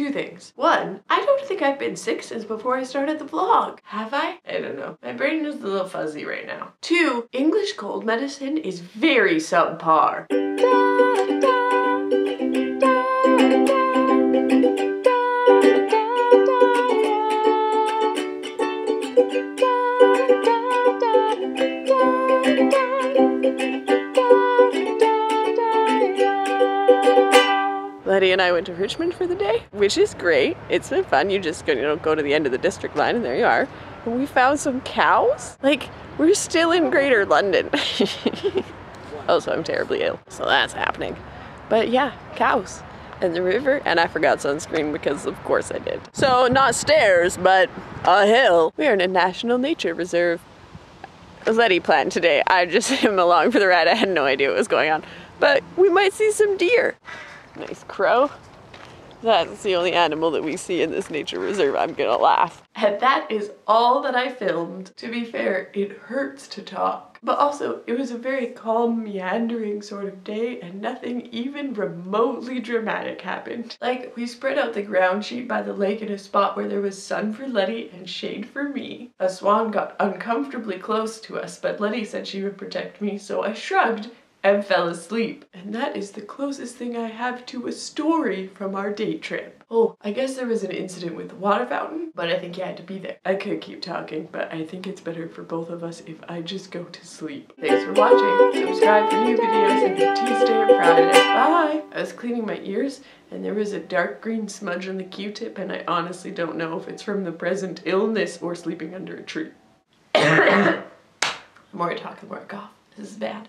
two things. One, I don't think I've been sick since before I started the vlog. Have I? I don't know. My brain is a little fuzzy right now. Two, English cold medicine is very subpar. Letty and I went to Richmond for the day, which is great. It's been fun. You just go, you know, go to the end of the District Line and there you are. And we found some cows. Like, we're still in Greater London. Also, I'm terribly ill, so that's happening. But yeah, cows and the river, and I forgot sunscreen because of course I did. So not stairs, but a hill. We are in a National Nature Reserve Letty plan today. I just am along for the ride. I had no idea what was going on, but we might see some deer. Nice crow. That's the only animal that we see in this nature reserve. I'm gonna laugh. And that is all that I filmed. To be fair, it hurts to talk. But also, it was a very calm, meandering sort of day, and nothing even remotely dramatic happened. Like, we spread out the ground sheet by the lake in a spot where there was sun for Letty and shade for me. A swan got uncomfortably close to us, but Letty said she would protect me, so I shrugged and fell asleep. And that is the closest thing I have to a story from our day trip. Oh, I guess there was an incident with the water fountain, but I think you had to be there. I could keep talking, but I think it's better for both of us if I just go to sleep. Thanks for watching. Subscribe for new videos every Tuesday or Friday. Bye! I was cleaning my ears and there was a dark green smudge on the Q-tip, and I honestly don't know if it's from the present illness or sleeping under a tree. The more I talk, the more I cough. This is bad.